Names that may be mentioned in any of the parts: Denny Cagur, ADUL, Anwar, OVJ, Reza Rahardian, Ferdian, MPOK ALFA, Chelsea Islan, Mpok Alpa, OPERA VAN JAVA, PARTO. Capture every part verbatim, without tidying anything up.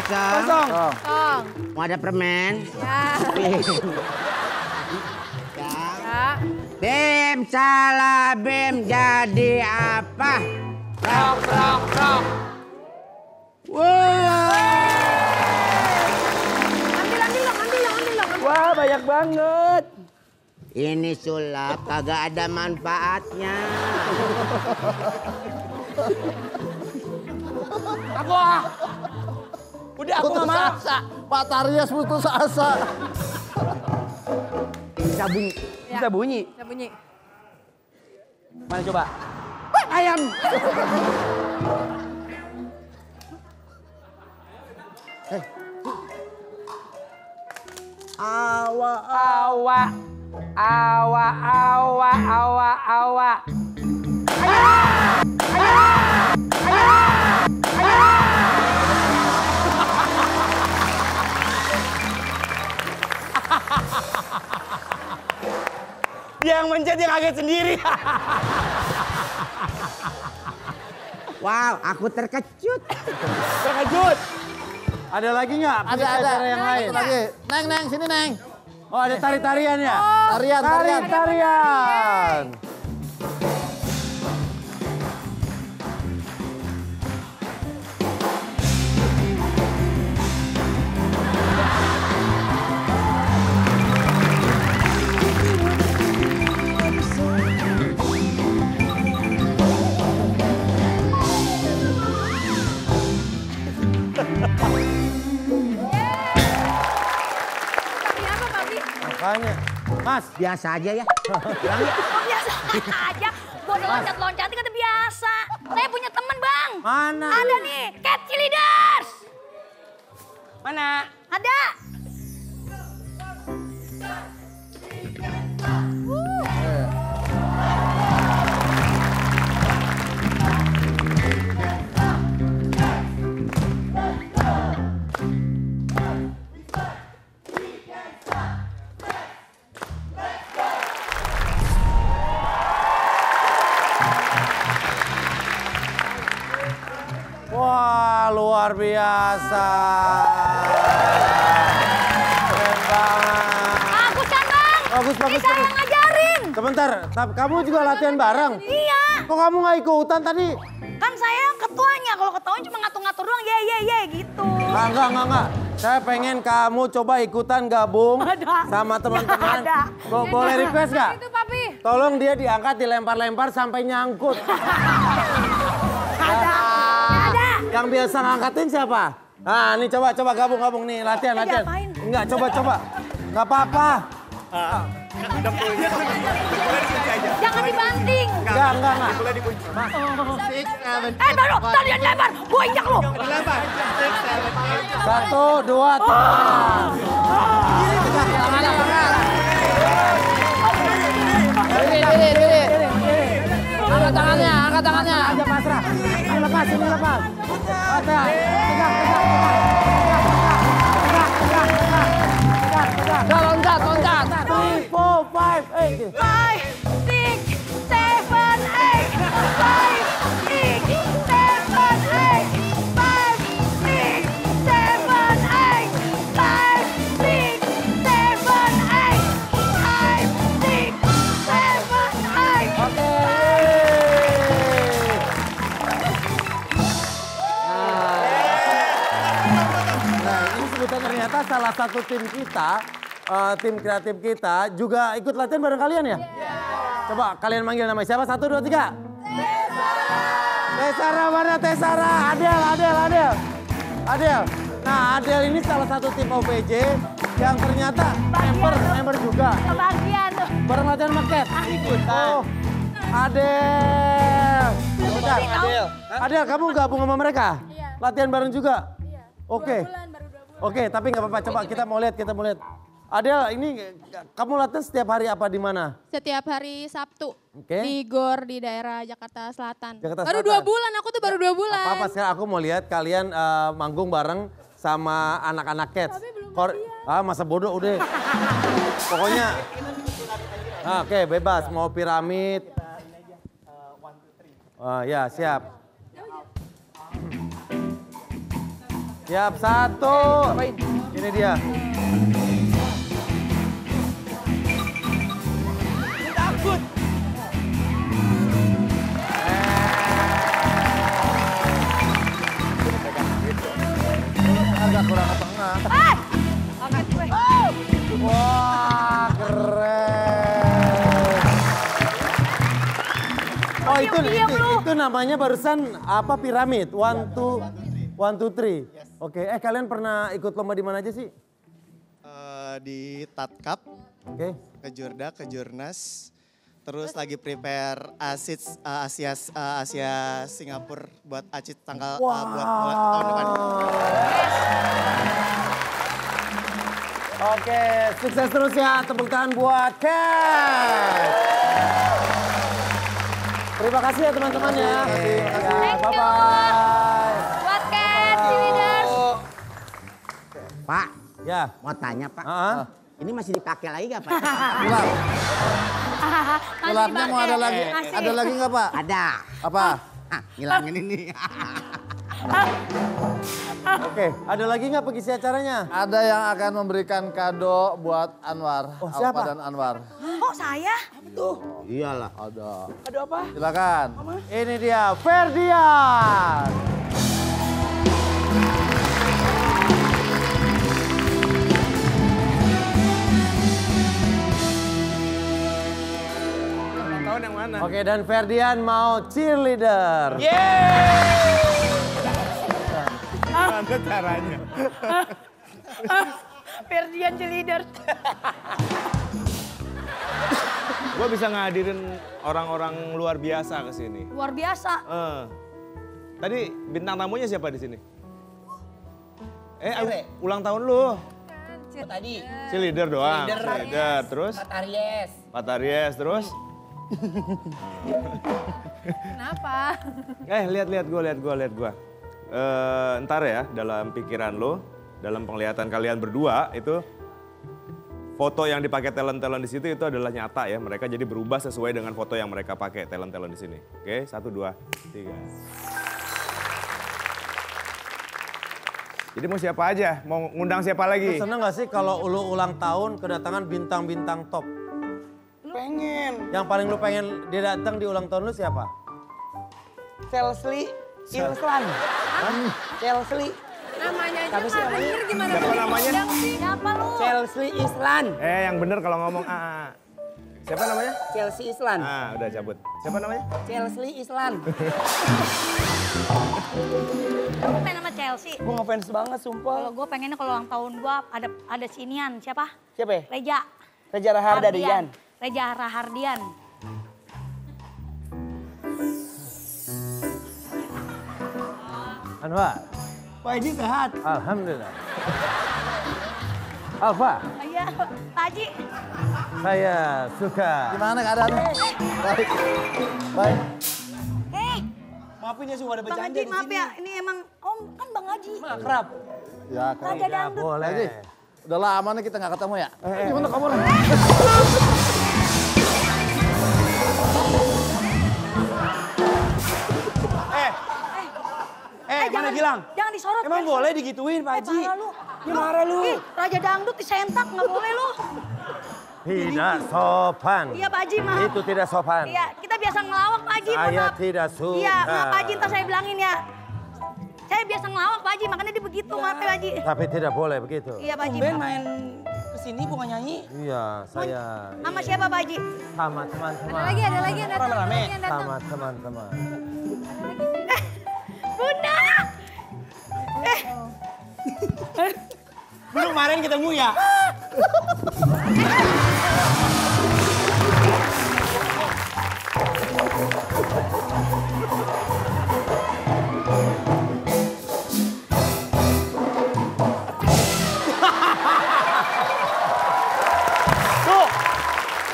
Kosong. Kosong. Kosong. Mau ada permen? Ya. Bim salah Bim jadi apa? Prok prok prok. Wow. Ambil ambil dong, ambil dong, ambil dong. Wah, banyak banget. Ini sulap kagak ada manfaatnya. Aku ah. Udah aku nggak mau. Pak Tarias putus asa. Bisa bunyi. Ya. Bisa bunyi. Bisa bunyi. Mana coba? Wah, ayam. Hey. Awa awa awa awa awa awa. Ayam. Ayam. Ayam. Ayam. Yang mencet yang kaget sendiri. Wow, aku terkejut. Terkejut. Ada lagi nggak? Ada, ada. Yang lain. Lagi. Neng, neng, sini neng. Oh, ada tari-tarian ya? Oh, tarian, tarian. Tarian. Mas, biasa aja ya. Oh, biasa aja. Bodoh loncat-loncatin kata biasa. Saya punya teman, Bang. Mana? Ada nih, Cat Leaders. Mana? Ada. Luar biasa. Keren banget. Bagus kan Bang? Bagus, bagus. Saya yang ngajarin. Sebentar, kamu juga latihan bareng? Iya. Kok kamu gak ikutan tadi? Kan saya ketuanya, kalau ketuanya cuma ngatur-ngatur doang, ye ye ye gitu. Enggak, enggak, enggak, enggak. Saya pengen kamu coba ikutan gabung sama teman-teman. Boleh request gak? Tolong dia diangkat, dilempar-lempar sampai nyangkut. Yang biasa ngangkatin siapa? Nah, nih coba coba gabung-gabung nih latihan latihan. Enggak, coba coba. Enggak apa-apa. Uh, Jangan dibanting. Enggak, enggak, enggak. Boleh dikunci. Eh, baru tadi yang lebar. Gua injak lu. Lebar. Satu, dua, tiga. Angkat tangannya, angkat tangannya. Aja pasrah. Ini lepas, ini lepas. Pasrah. Tegak, tegak, tegak. Tegak, tegak, tegak. Tegak, tegak. Loncat, loncat. Ternyata salah satu tim kita, uh, tim kreatif kita juga ikut latihan bareng kalian ya? Yeah. Coba kalian manggil nama siapa? Satu, dua, tiga. Tesara. Tesara mana Tesara? Adel, Adel, Adel. Adel. Nah Adel ini salah satu tim O V J yang ternyata member, member juga. Kebagian tuh. Bareng latihan maket. Ikutan. Oh, Adel. Bentar. Adel. Adel, kamu gabung sama mereka? Iya. Latihan bareng juga? Iya. Oke. Okay. Oke, tapi nggak apa-apa. Coba kita mau lihat, kita mau lihat. Adel, ini kamu latihan setiap hari apa di mana? Setiap hari Sabtu. Okay. Di Gor di daerah Jakarta Selatan. Jakarta Selatan. Baru dua bulan, aku tuh baru dua bulan. Apa-apa, sekarang aku mau lihat kalian uh, manggung bareng sama anak-anak Cats. Kor ah, masa bodoh udah. Pokoknya. Ah, oke, okay, bebas. Mau piramid. Uh, ya, siap. Siap, satu. Ini dia. Takut. Agak kurang ke tengah. Wah, keren. Oh, itu, itu, itu namanya barusan apa, piramid. One, two, one, two, three. Oke, eh kalian pernah ikut lomba di mana aja sih? Uh, di Tatkap, okay. Ke Jurda, ke Jurnas. Terus lagi prepare ASIS uh, Asia uh, Asia Singapura buat ACIS tanggal wow. uh, buat, buat tahun depan. Oke, okay, sukses terus ya, tepuk tangan buat Kat. Terima kasih ya teman-teman ya. Okay. Ya, bye bye. Buat Kat, si winners. Pak, ya mau tanya Pak, uh -huh. ini masih dipakai lagi nggak Pak? Gelapnya mau ada lagi, masih. Ada lagi nggak Pak? Ada. Apa? Ah, ngilangin ini. Oke, ada lagi nggak pengisi acaranya? Ada yang akan memberikan kado buat Anwar. Oh, siapa? Alpa dan Anwar. Oh saya? Apa tuh? Iyalah. Ada. Ada apa? Silakan. Mama? Ini dia, Ferdian. Yang mana? Oke, dan Ferdian mau cheerleader. Yeay! Gimana caranya? Ferdian cheerleader. Gue bisa ngadirin orang-orang luar biasa ke sini. Luar biasa? Uh. Tadi bintang tamunya siapa di sini? Eh, ulang tahun lu. Kan, tadi. Cheerleader doang. Cheerleader, terus? Pataries. Pataries, terus? Kenapa? Eh, lihat-lihat gue, lihat gue, lihat gue. Uh, ntar ya, dalam pikiran lo, dalam penglihatan kalian berdua itu foto yang dipakai talent-talent di situ itu adalah nyata ya. Mereka jadi berubah sesuai dengan foto yang mereka pakai talent-talent di sini. Oke, satu, dua, tiga. Jadi mau siapa aja, mau ngundang siapa lagi? Lu seneng gak sih kalau lo ulang tahun kedatangan bintang-bintang top? Pengen. Yang paling lu pengen dia datang di ulang tahun lu siapa? Chelsea Islan. Chelsea. Namanya aja nggak bener gimana? Siapa namanya? Siapa lu? Chelsea Islan. Eh yang bener kalau ngomong A A. Siapa namanya? Chelsea Islan. Ah udah cabut. Siapa namanya? Chelsea Islan. Gue pengen sama Chelsea. Gue ngefans banget sumpah. Kalau gue pengennya kalau ulang tahun gue ada ada sinian siapa? Siapa ya? Reza. Reza Rahardian. Reza Rahardian. Anwar. Pak Haji sehat? Alhamdulillah. Alfa. Iya, Pak Haji. Saya suka. Gimana keadaannya? Baik. Baik. Hei. Maafin ya semua ada bercanda di sini. Bang Haji, maaf ya. Ini emang om kan Bang Haji. Makrab. Ya, kan ya boleh. Haji. Udah lama nih kita nggak ketemu ya? Eh, gimana kabarnya? Eh, eh, eh mana Gilang? Jangan disorot. Emang kan? Boleh digituin Pak Haji? Eh, parah lu. Ya marah lu. Ih, Raja Dangdut disentak, nggak boleh lu. Tidak sopan. Iya Pak Haji, maaf. Itu tidak sopan. Iya, kita biasa ngelawak Pak Haji. Saya maaf. Tidak suka. Iya, maaf Pak Haji, ntar saya bilangin ya. Saya biasa ngelawak Pak Haji, makanya dia begitu ya. Maaf Pak Haji. Tapi tidak boleh begitu. Iya Pak Haji. Ben main kesini bukan nyanyi. Iya, saya. Sama iya. Siapa Pak Haji? Sama teman-teman. Ada lagi, ada lagi yang datang. Rame-rame. Sama teman-teman. Bunda! Eh. Belum kemarin ketemu ya?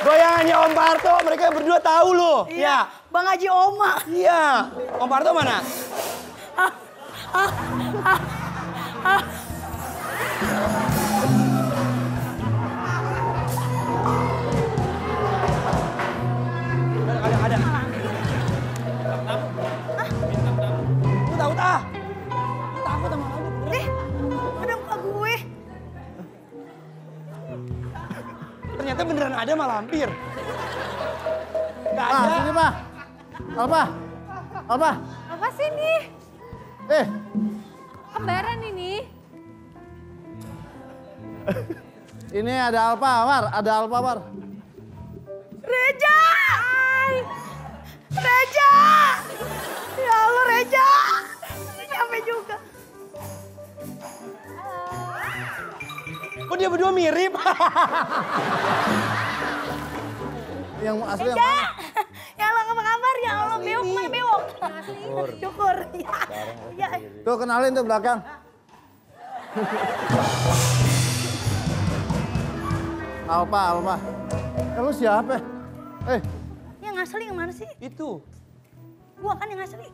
Goyangannya Om Parto, mereka berdua tahu loh. Iya. Ya. Bang Haji Oma. Iya. Om Parto mana? Ah, ah, ah, ah. Ada, ada, ada. Bintang tamu. Bintang tamu. Lu takut ah? Lu takut sama aku? Eh. ternyata beneran ada malah hampir. Nggak ada. Pa, sini, Pa. Alpa. Alpa. Apa sih ini? Eh. Kembaran ini. Ini ada Alpa, War. Ada Alpa, War. Reza! Hai. Reza! Ya Allah, Reza! Nyampe juga. Kok dia berdua mirip? Yang asli Reza. Yang mana? Ya Allah, apa kabar? Ya Allah, bewok mana bewok? Syukur. Ya. Tuh, kenalin tuh belakang. Alpa, Alpa. Kamu siapa? Eh. Hey. Yang asli yang mana sih? Itu. Gua kan yang asli.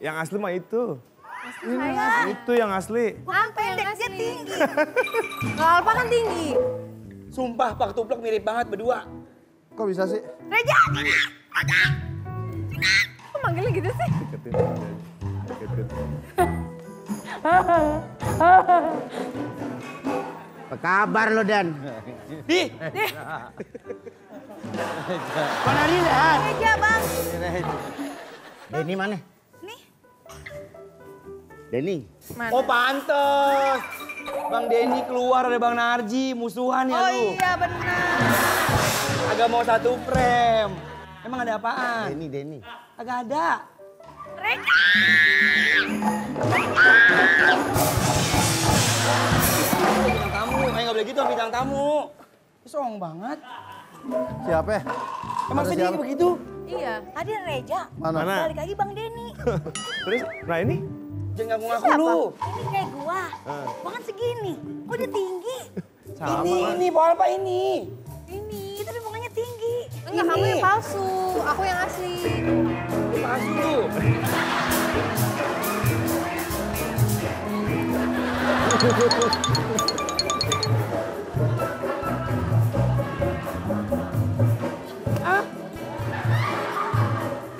Yang asli mah itu. Asli ini saya. Itu yang asli. Gua pendek, dia tinggi. Alpa kan tinggi. Sumpah, Pak Tuplok mirip banget berdua. Kok bisa sih? Reza! Reza! Reza! Kok manggilnya gitu sih? Deketin. Deketin. Apa kabar lo, Dan? Di! Di! Mana dia, Dan? Reza, Bang. Denny mana? Nih. Denny? Mana? Oh, pantes. Bang Denny keluar dari Bang Narji, musuhan ya oh, lu? Oh iya, benar. Agak mau satu frame. Emang ada apaan? Denny, Denny. Agak ada. Reza! Bintang tamu, kayak nggak boleh gitu bintang tamu. Song banget. Siapa ya? Emang sedih begitu? Iya, tadi Reza. Mana? Balik lagi Bang Denny. Terus, nah ini? Jangan ngaku-ngaku lu. Ini kayak gua. Uh. Gua kan segini. Kok dia tinggi? Sama ini, kan? Ini, Bapak Alpa ini. Ini. Itu dia mukanya tinggi. Enggak, kamu yang palsu. Aku yang asli. Palsu. Ah?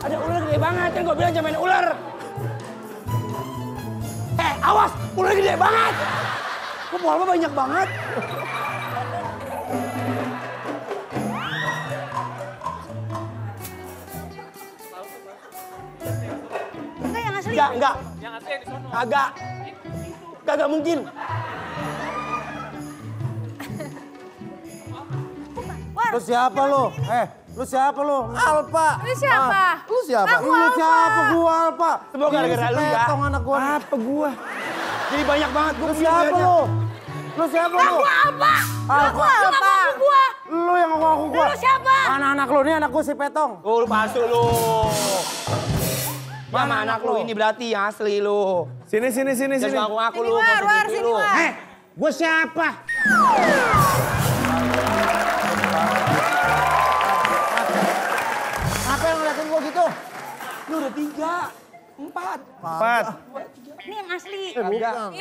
Ada ular gede banget. Kan gua bilang jangan main ular. Awas, ular gede banget. Kok Mpok Alpa banyak banget. Enggak yang asli. Enggak, enggak. Yang asli yang di sono. Kagak. Kagak mungkin. Lu siapa lu? Eh, lu siapa lu? Alpa. Lu siapa? Ah, lu siapa? Aku lu Alpa. Siapa? Gua Alpa. Semoga gara-gara lu ya. Anak gua. Apa gua? Jadi banyak banget gua. Lu siapa lu? Lu siapa lu? Gua Alpa. Alpa. Lu apa gua? Lu yang ngaku gua. Lu siapa? Anak-anak lu nih anak gua si Petong. Oh, lu palsu lu. Mama anak, anak lu ini berarti yang asli lu. Sini sini sini sini. Jangan ngaku-ngaku lu. War, war, sini war. Eh, gua siapa? Lu udah tiga, empat. Empat. Ini yang asli. Eh,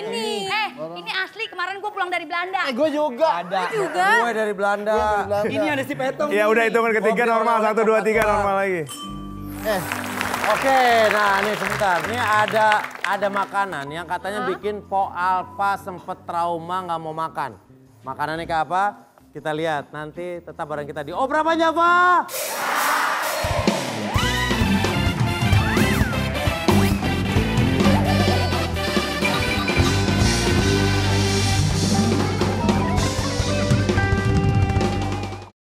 ini. Eh, ini asli. Kemarin gue pulang dari Belanda. Eh, gue juga. Ada. Gue juga. Gue dari Belanda. Ini ada si Petong. Ya udah hitungan ketiga normal. Satu, dua, tiga normal lagi. Eh, oke. Nah, ini sebentar. Ini ada ada makanan yang katanya bikin Mpok Alpa sempet trauma nggak mau makan. Makanannya kayak apa? Kita lihat. Nanti tetap bareng kita di Opera Panjava.